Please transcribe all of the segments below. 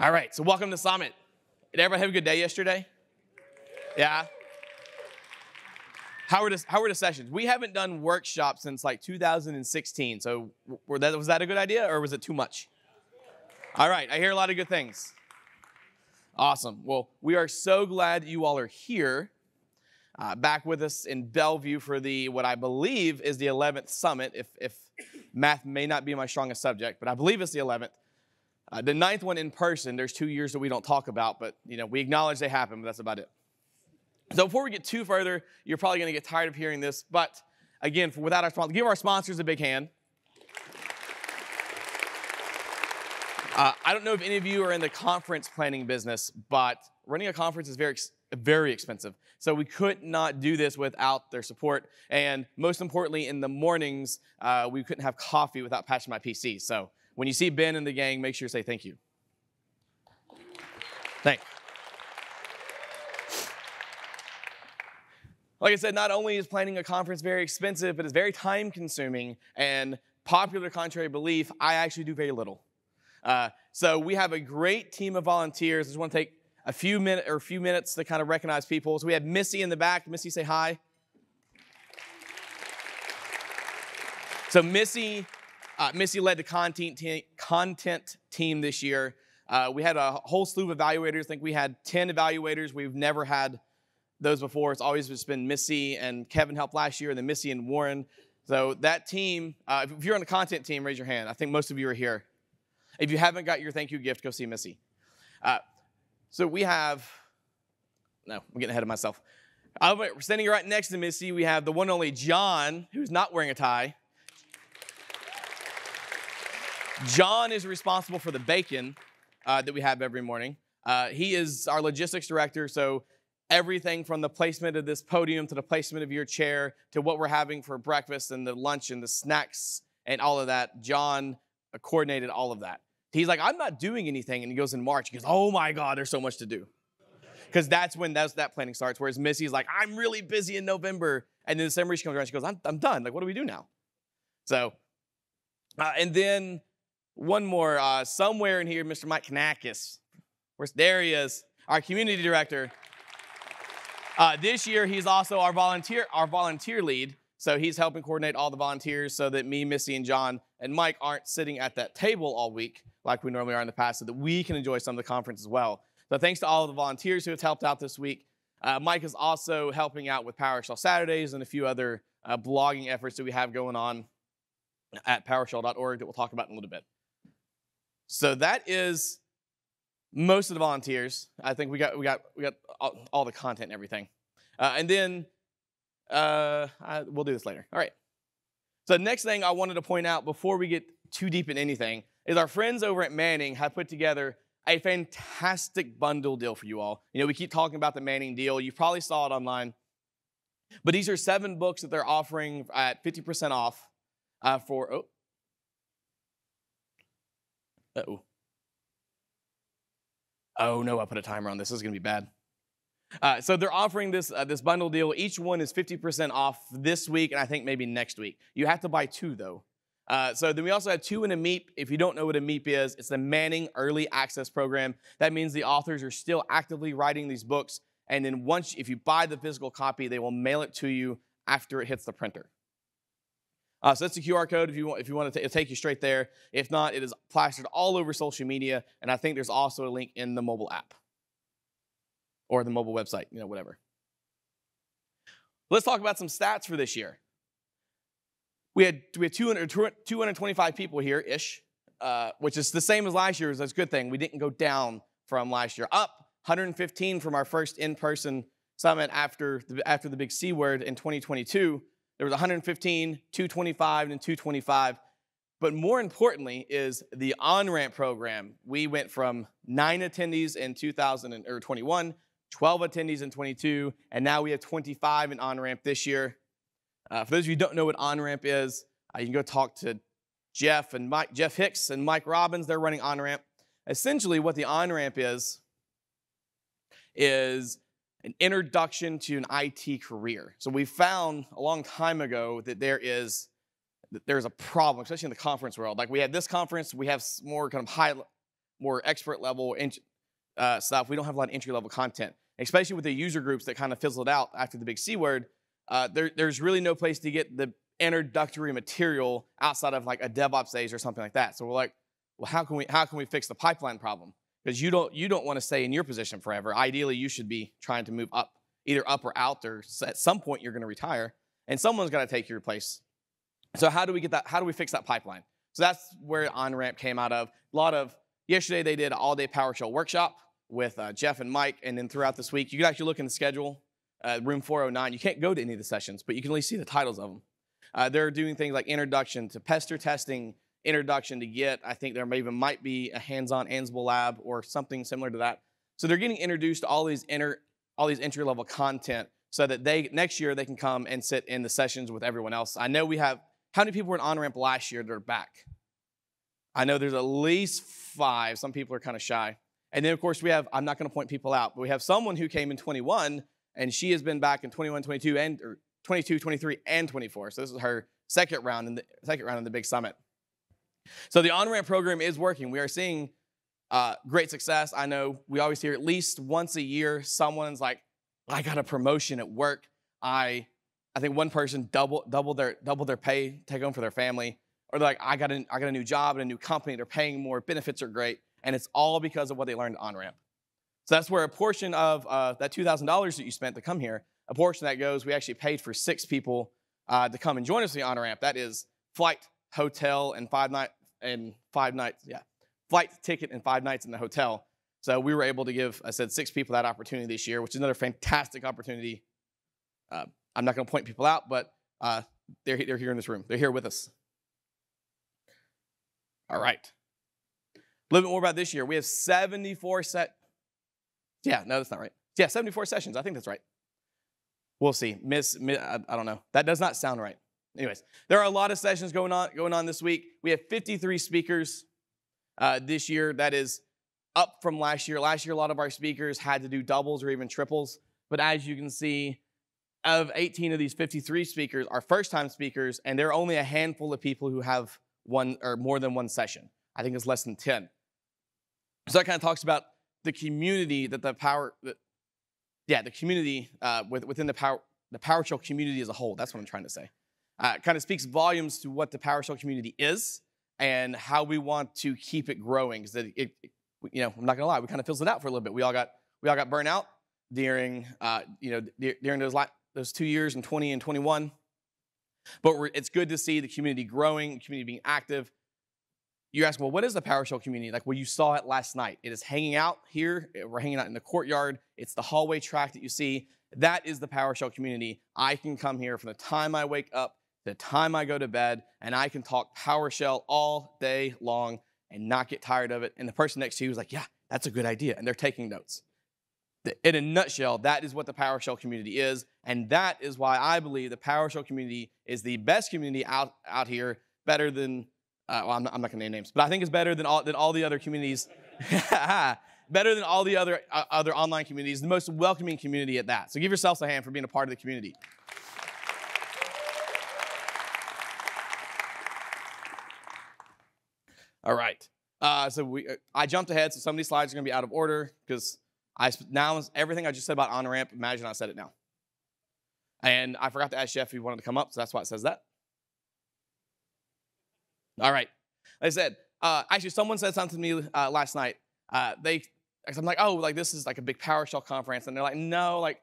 All right, so welcome to Summit. Did everybody have a good day yesterday? Yeah? How were the sessions? We haven't done workshops since like 2016, so was that a good idea or was it too much? All right, I hear a lot of good things. Awesome. Well, we are so glad you all are here, back with us in Bellevue for the what I believe is the 11th Summit, if math may not be my strongest subject, but I believe it's the 11th. The 9th one in person. There's 2 years that we don't talk about, but you know we acknowledge they happen, but that's about it. So before we get too further, you're probably going to get tired of hearing this, but again, without our sponsors, give our sponsors a big hand. I don't know if any of you are in the conference planning business, but running a conference is very expensive. So we could not do this without their support. And most importantly, in the mornings, we couldn't have coffee without patching my PC. So when you see Ben and the gang, make sure you say thank you. Thanks. Like I said, not only is planning a conference very expensive, but it's very time-consuming, and popular contrary belief, I actually do very little. So we have a great team of volunteers. I just want to take a few minutes to kind of recognize people. So we have Missy in the back. Missy, say hi. So Missy led the content team this year. We had a whole slew of evaluators. I think we had 10 evaluators. We've never had those before. It's always just been Missy and Kevin helped last year, and then Missy and Warren. So that team, if you're on the content team, raise your hand. I think most of you are here. If you haven't got your thank you gift, go see Missy. So we have, no, I'm getting ahead of myself. Standing right next to Missy, we have the one and only John, who's not wearing a tie. John is responsible for the bacon that we have every morning. He is our logistics director, so everything from the placement of this podium to the placement of your chair to what we're having for breakfast and the lunch and the snacks and all of that, John coordinated all of that. He's like, I'm not doing anything, and he goes in March. He goes, oh my God, there's so much to do. Because that's when that planning starts, whereas Missy's like, I'm really busy in November. And then December, she comes around, she goes, I'm done. Like, what do we do now? So, and then one more, somewhere in here, Mr. Mike Kanakis. There he is, our community director. This year, he's also our volunteer lead, so he's helping coordinate all the volunteers so that me, Missy, and John, and Mike aren't sitting at that table all week like we normally are in the past so that we can enjoy some of the conference as well. So thanks to all of the volunteers who have helped out this week. Mike is also helping out with PowerShell Saturdays and a few other blogging efforts that we have going on at PowerShell.org that we'll talk about in a little bit. So that is most of the volunteers. I think we got all the content and everything. And then we'll do this later. All right. So the next thing I wanted to point out before we get too deep in anything is our friends over at Manning have put together a fantastic bundle deal for you all. You know, we keep talking about the Manning deal. You probably saw it online. But these are 7 books that they're offering at 50% off for, oh. Uh-oh. Oh no, I put a timer on this. This is gonna be bad. So they're offering this bundle deal. Each one is 50% off this week and I think maybe next week. You have to buy 2 though. So then we also have 2 in a MEEP. If you don't know what a MEEP is, it's the Manning Early Access Program. That means the authors are still actively writing these books. And then once, if you buy the physical copy, they will mail it to you after it hits the printer. So that's the QR code if you want to take you straight there. If not, it is plastered all over social media, and I think there's also a link in the mobile app or the mobile website, you know, whatever. Let's talk about some stats for this year. We had 225 people here ish, which is the same as last year. So that's a good thing. We didn't go down from last year. Up 115 from our first in-person summit after the big C word in 2022. There was 115, 225, and 225. But more importantly is the on-ramp program. We went from 9 attendees in 2021, 12 attendees in 22, and now we have 25 in on-ramp this year. For those of you who don't know what on-ramp is, you can go talk to Jeff Hicks and Mike Robbins. They're running on-ramp. Essentially what the on-ramp is an introduction to an IT career. So we found a long time ago that there's a problem, especially in the conference world. Like we had this conference, we have more kind of high, more expert level stuff, we don't have a lot of entry level content, especially with the user groups that kind of fizzled out after the big C word. There's really no place to get the introductory material outside of like a DevOps days or something like that. So we're like, well, how can we fix the pipeline problem? Because you don't want to stay in your position forever. Ideally, you should be trying to move up, either up or out there. So at some point, you're going to retire, and someone's going to take your place. So how do we get that? How do we fix that pipeline? So that's where OnRamp came out of. A lot of yesterday they did an all-day PowerShell workshop with Jeff and Mike, and then throughout this week, you can actually look in the schedule, room 409. You can't go to any of the sessions, but you can at least see the titles of them. They're doing things like introduction to pester testing, introduction to Git. I think there may even might be a hands-on Ansible lab or something similar to that. So they're getting introduced to all these entry-level content so that they next year they can come and sit in the sessions with everyone else. I know we have, how many people were in OnRamp last year that are back? I know there's at least 5. Some people are kind of shy. And then of course we have, I'm not going to point people out, but we have someone who came in 21 and she has been back in 21, 22, and or 22, 23, and 24. So this is her second round in the big summit. So the OnRamp program is working. We are seeing great success. I know we always hear at least once a year someone's like, I got a promotion at work. I think one person doubled their pay take home for their family, or they're like, I got a new job and a new company. They're paying more. Benefits are great, and it's all because of what they learned at OnRamp. So that's where a portion of that $2,000 that you spent to come here, a portion that goes, we actually paid for 6 people to come and join us at the OnRamp. That is flight, hotel, and 5 nights, yeah. Flight, ticket, and 5 nights in the hotel. So we were able to give, I said, 6 people that opportunity this year, which is another fantastic opportunity. I'm not going to point people out, but they're here in this room. They're here with us. All right. A little bit more about this year. We have 74 sessions. I think that's right. We'll see. I don't know. That does not sound right. Anyways, there are a lot of sessions going on this week. We have 53 speakers this year. That is up from last year. Last year, a lot of our speakers had to do doubles or even triples. But as you can see, of 18 of these 53 speakers are first-time speakers, and there are only a handful of people who have one or more than one session. I think it's less than 10. So that kind of talks about the community that the PowerShell community as a whole. That's what I'm trying to say. Kind of speaks volumes to what the PowerShell community is and how we want to keep it growing. Because I'm not gonna lie, we kind of fizzled it out for a little bit. We all got burnt out during during those 2 years in 20 and 21. But it's good to see the community growing, the community being active. You ask, well, what is the PowerShell community? Like, well, you saw it last night. It is hanging out here. We're hanging out in the courtyard. It's the hallway track that you see. That is the PowerShell community. I can come here from the time I wake up, the time I go to bed, and I can talk PowerShell all day long and not get tired of it. And the person next to you is like, yeah, that's a good idea. And they're taking notes. In a nutshell, that is what the PowerShell community is. And that is why I believe the PowerShell community is the best community out here, better than, I'm not going to name names, but I think it's better than all the other communities, better than all the other online communities, the most welcoming community at that. So give yourselves a hand for being a part of the community. All right, I jumped ahead, so some of these slides are going to be out of order because everything I just said about OnRamp, imagine I said it now. And I forgot to ask Jeff if he wanted to come up, so that's why it says that. All right, like I said, actually someone said something to me last night. I'm like, oh, like this is like a big PowerShell conference, and they're like, no, like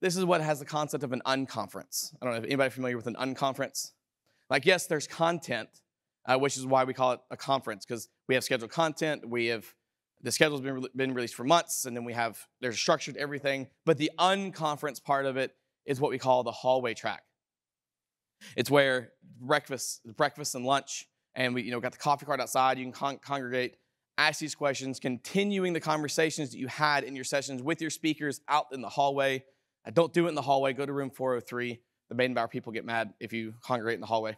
this is what has the concept of an unconference. I don't know if anybody familiar with an unconference. Like, yes, there's content. Which is why we call it a conference, because we have scheduled content, the schedule's been released for months, and then there's structured everything, but the unconference part of it is what we call the hallway track. It's where breakfast and lunch, and we got the coffee cart outside, you can congregate, ask these questions, continuing the conversations that you had in your sessions with your speakers out in the hallway. Don't do it in the hallway, go to room 403. The Baden-Bauer people get mad if you congregate in the hallway.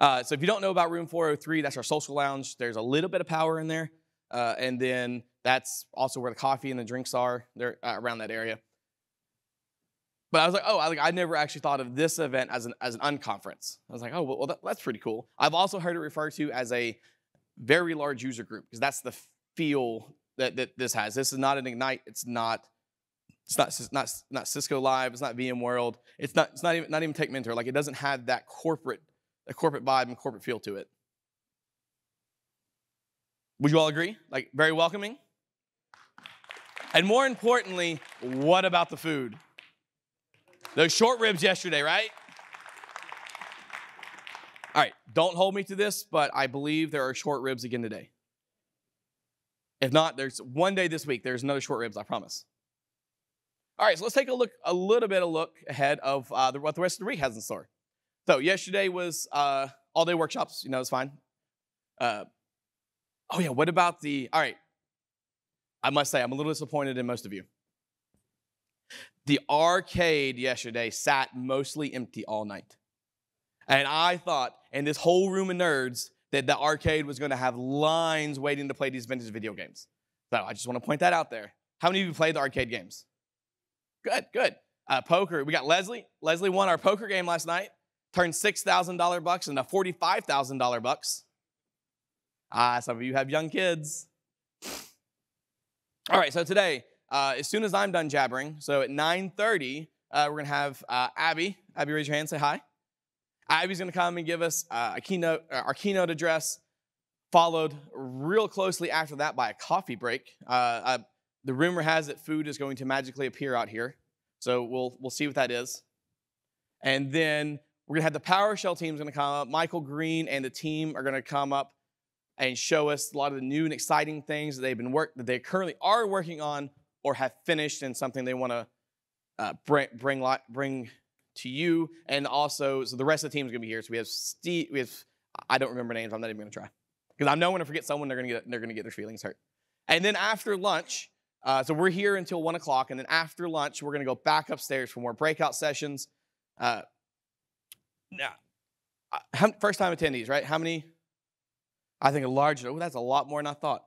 So if you don't know about room 403, that's our social lounge. There's a little bit of power in there. And then that's also where the coffee and the drinks are. They're around that area. But I was like, oh, I never actually thought of this event as an unconference. I was like, oh, well, that's pretty cool. I've also heard it referred to as a very large user group, because that's the feel that this has. This is not an Ignite. It's not Cisco Live. It's not VMworld. It's not even Tech Mentor. Like, it doesn't have that corporate vibe and corporate feel to it. Would you all agree? Like, very welcoming. And more importantly, what about the food? Those short ribs yesterday, right? All right, don't hold me to this, but I believe there are short ribs again today. If not, there's one day this week, there's another short ribs, I promise. All right, so let's take a little bit of a look ahead of what the rest of the week has in store. So yesterday was all-day workshops. You know, it's fine. Oh, yeah, what about the, all right. I must say, I'm a little disappointed in most of you. The arcade yesterday sat mostly empty all night. And I thought, in this whole room of nerds, that the arcade was going to have lines waiting to play these vintage video games. So I just want to point that out there. How many of you played the arcade games? Good, good. Poker, we got Leslie. Leslie won our poker game last night. Turned $6,000 bucks into $45,000 bucks. Ah, some of you have young kids. All right, so today, as soon as I'm done jabbering, so at 9:30, we're going to have Abby. Abby, raise your hand, say hi. Abby's going to come and give us our keynote address, followed real closely after that by a coffee break. The rumor has that food is going to magically appear out here, so we'll see what that is. And then we're going to have the PowerShell team's going to come up. Michael Green and the team are going to come up and show us a lot of the new and exciting things that they currently are working on or have finished, and something they want to bring to you. And also, so the rest of the team is going to be here. So we have Steve, I don't remember names. I'm not even going to try, because I know when I forget someone, they're going to get their feelings hurt. And then after lunch, so we're here until 1 o'clock, and then after lunch, we're going to go back upstairs for more breakout sessions. First time attendees, right? How many? I think a large, oh, that's a lot more than I thought.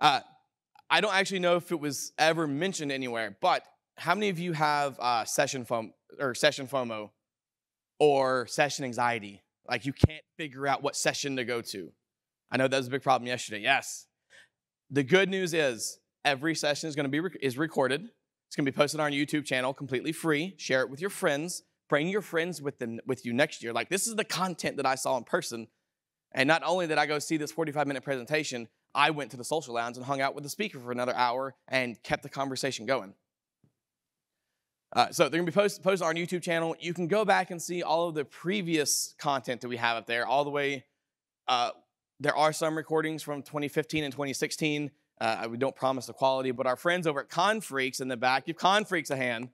I don't actually know if it was ever mentioned anywhere, but how many of you have session FOMO or session anxiety? Like, you can't figure out what session to go to. I know that was a big problem yesterday, yes. The good news is every session is going to be recorded. It's going to be posted on our YouTube channel completely free. Share it with your friends. Bring your friends with you next year. Like, this is the content that I saw in person. And not only did I go see this 45-minute presentation, I went to the social lounge and hung out with the speaker for another hour and kept the conversation going. So they're going to be posted on our YouTube channel. You can go back and see all of the previous content that we have up there, all the way. There are some recordings from 2015 and 2016. We don't promise the quality, but our friends over at ConFreaks in the back, give ConFreaks a hand.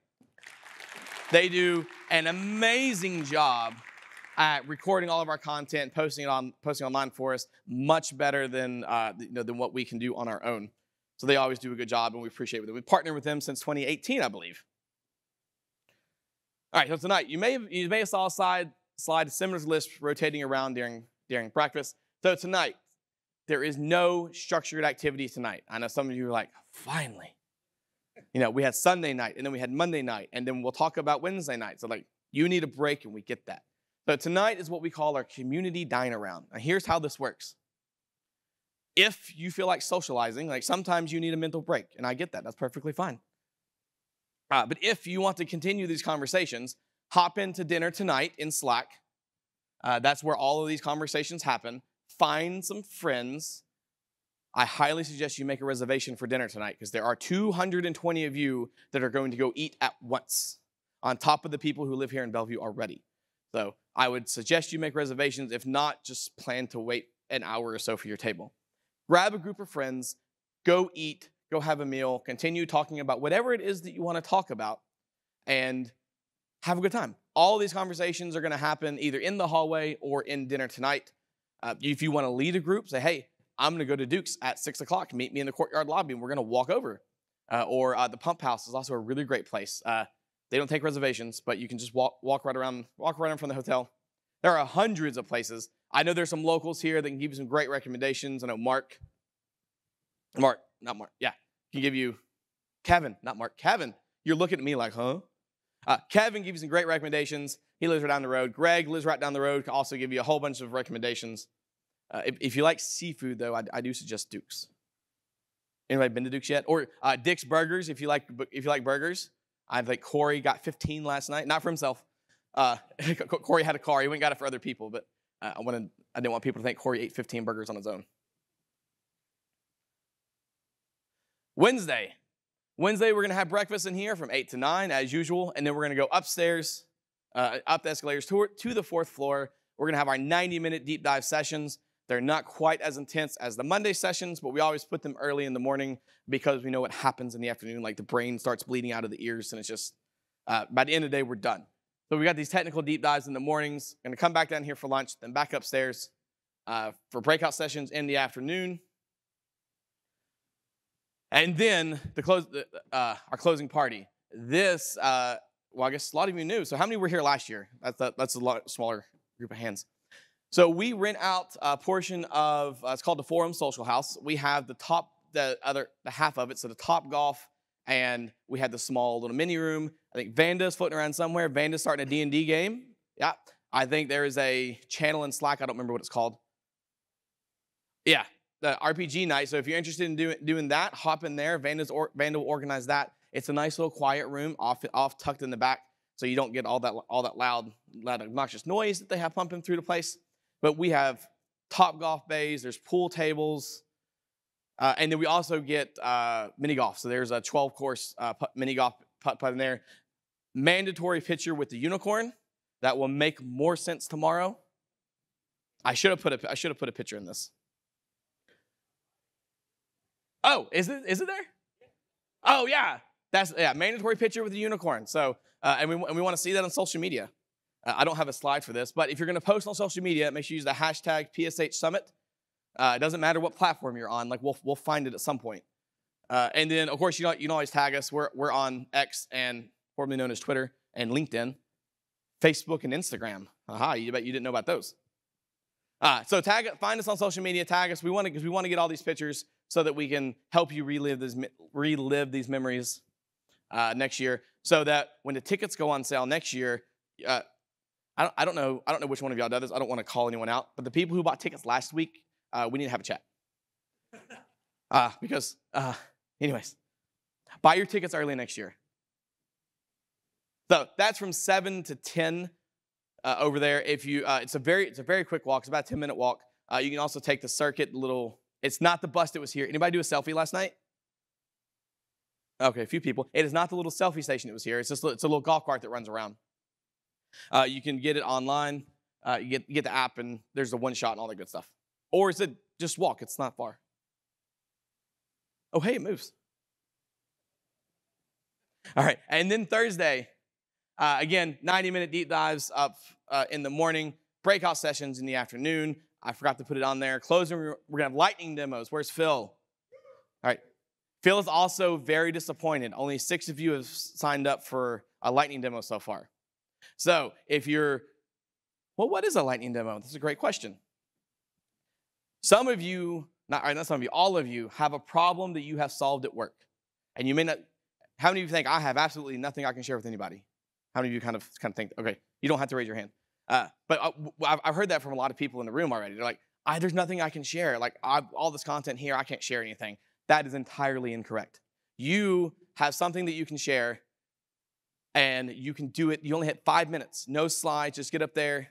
They do an amazing job at recording all of our content, posting online for us, much better than what we can do on our own. So they always do a good job, and we appreciate it. We've partnered with them since 2018, I believe. All right, so tonight you may have saw a slide seminars list rotating around during breakfast. So tonight there is no structured activity tonight. I know some of you are like, finally, you know, we had Sunday night, and then we had Monday night, and then we'll talk about Wednesday night. So like, you need a break, and we get that. So tonight is what we call our community dine around. Now here's how this works. If you feel like socializing, like sometimes you need a mental break, and I get that, that's perfectly fine. But if you want to continue these conversations, hop into dinner tonight in Slack. That's where all of these conversations happen. Find some friends. I highly suggest you make a reservation for dinner tonight, because there are 220 of you that are going to go eat at once, on top of the people who live here in Bellevue already. So I would suggest you make reservations. If not, just plan to wait an hour or so for your table. Grab a group of friends, go eat, go have a meal, continue talking about whatever it is that you want to talk about, and have a good time. All these conversations are going to happen either in the hallway or in dinner tonight. If you want to lead a group, say, hey, I'm going to go to Duke's at 6 o'clock. Meet me in the courtyard lobby, and we're going to walk over. The Pump House is also a really great place. They don't take reservations, but you can just walk right around from the hotel. There are hundreds of places. I know there's some locals here that can give you some great recommendations. I know Kevin. You're looking at me like, huh? Kevin gives you some great recommendations. He lives right down the road. Greg lives right down the road. Can also give you a whole bunch of recommendations. If you like seafood, though, I do suggest Duke's. Anybody been to Duke's yet? Or Dick's Burgers, if you like burgers. I think Corey got 15 last night, not for himself. Corey had a car. He went and got it for other people, but I didn't want people to think Corey ate 15 burgers on his own. Wednesday, we're going to have breakfast in here from 8 to 9, as usual, and then we're going to go upstairs, up the escalators to the fourth floor. We're going to have our 90-minute deep dive sessions. They're not quite as intense as the Monday sessions, but we always put them early in the morning because we know what happens in the afternoon. Like the brain starts bleeding out of the ears, and it's just, by the end of the day, we're done. So we got these technical deep dives in the mornings. Going to come back down here for lunch, then back upstairs for breakout sessions in the afternoon. And then our closing party. This, well, I guess a lot of you knew. So how many were here last year? That's a lot smaller group of hands. So we rent out a portion of, it's called the Forum Social House. We have the half of it, so the Topgolf, and we had the small little mini room. I think Vanda's floating around somewhere. Vanda's starting a D&D game. Yeah, I think there is a channel in Slack. I don't remember what it's called. Yeah, the RPG night. So if you're interested in doing that, hop in there. Vanda will organize that. It's a nice little quiet room, off tucked in the back, so you don't get all that loud obnoxious noise that they have pumping through the place. But we have Topgolf bays, there's pool tables, and then we also get mini golf. So there's a 12-course mini golf putt-putt in there. Mandatory picture with the unicorn. That will make more sense tomorrow. I should have put a picture in this. Oh, is it there? Oh yeah, mandatory picture with the unicorn. So and we want to see that on social media. I don't have a slide for this, but if you're going to post on social media, make sure you use the hashtag PSH Summit. It doesn't matter what platform you're on; like we'll find it at some point. And then, of course, you can always tag us. We're on X, and formerly known as Twitter, and LinkedIn, Facebook, and Instagram. Aha! You bet you didn't know about those. So find us on social media. Tag us. We want to get all these pictures so that we can help you relive these memories next year. So that when the tickets go on sale next year. I don't know which one of y'all does this. I don't want to call anyone out, but the people who bought tickets last week, we need to have a chat. Because anyways, buy your tickets early next year. So that's from 7 to 10 over there. If you, it's a very quick walk. It's about a 10-minute walk. You can also take the circuit. It's not the bus that was here. Anybody do a selfie last night? Okay, a few people. It is not the little selfie station that was here. It's a little golf cart that runs around. You can get it online, you get the app, and there's the one shot and all that good stuff. Or is it just walk? It's not far. Oh, hey, it moves. All right, and then Thursday, again, 90-minute deep dives up in the morning, breakout sessions in the afternoon. I forgot to put it on there. Closing, we're going to have lightning demos. Where's Phil? All right. Phil is also very disappointed. Only 6 of you have signed up for a lightning demo so far. So what is a lightning demo? That's a great question. Some of you, not some of you, all of you have a problem that you have solved at work. And you may not, how many of you think I have absolutely nothing I can share with anybody? How many of you kind of think, okay, you don't have to raise your hand. But I've heard that from a lot of people in the room already. They're like, there's nothing I can share. Like all this content here, I can't share anything. That is entirely incorrect. You have something that you can share. And you can do it. You only had 5 minutes. No slides. Just get up there,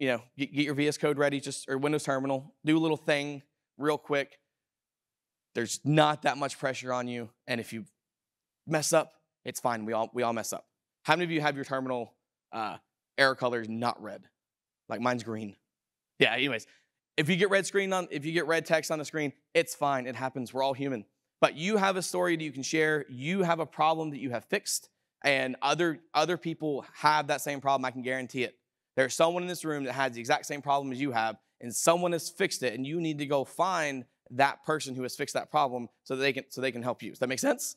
get your VS Code ready, or Windows Terminal. Do a little thing real quick. There's not that much pressure on you. And if you mess up, it's fine. We all mess up. How many of you have your terminal error colors not red? Like mine's green. Yeah. Anyways, if you get red text on the screen, it's fine. It happens. We're all human. But you have a story that you can share. You have a problem that you have fixed. And other people have that same problem, I can guarantee it. There's someone in this room that has the exact same problem as you have, and someone has fixed it, and you need to go find that person who has fixed that problem so that they can help you. Does that make sense?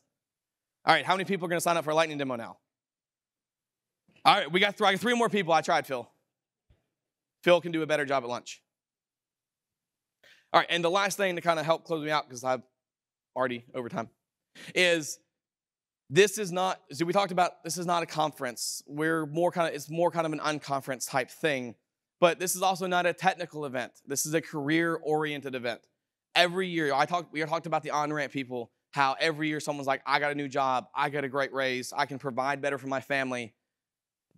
All right, how many people are gonna sign up for a lightning demo now? All right, we got three more people. I tried, Phil. Phil can do a better job at lunch. All right, and the last thing to kind of help close me out, because I'm already over time, is we talked about this is not a conference. It's more kind of an unconference type thing. But this is also not a technical event. This is a career-oriented event. Every year, we talked about the on-ramp people, how every year someone's like, I got a new job, I got a great raise, I can provide better for my family.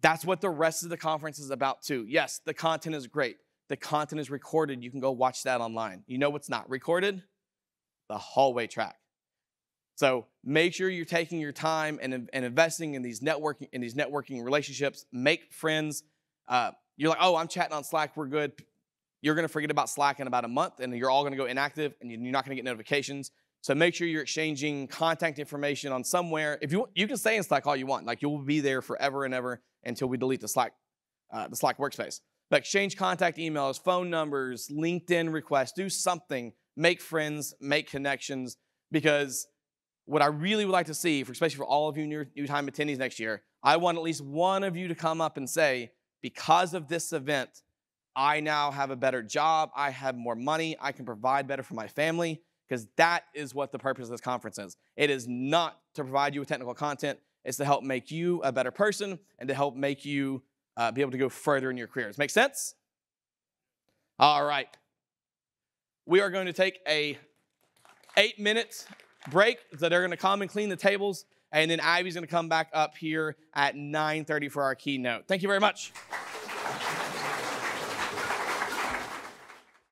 That's what the rest of the conference is about too. Yes, the content is great. The content is recorded. You can go watch that online. You know what's not recorded? The hallway track. So make sure you're taking your time and investing in these networking relationships. Make friends. You're like, oh, I'm chatting on Slack, we're good. You're gonna forget about Slack in about a month, and you're all gonna go inactive, and you're not gonna get notifications. So make sure you're exchanging contact information on somewhere. If you can stay in Slack all you want, like you'll be there forever and ever until we delete the Slack workspace. But exchange contact emails, phone numbers, LinkedIn requests, do something. Make friends, make connections, because what I really would like to see, especially for all of you new-time attendees next year, I want at least one of you to come up and say, because of this event, I now have a better job, I have more money, I can provide better for my family, because that is what the purpose of this conference is. It is not to provide you with technical content, it's to help make you a better person and to help make you be able to go further in your careers. Make sense? All right. We are going to take a 8-minute break. So they're going to come and clean the tables, and then Ivy's going to come back up here at 9:30 for our keynote. Thank you very much.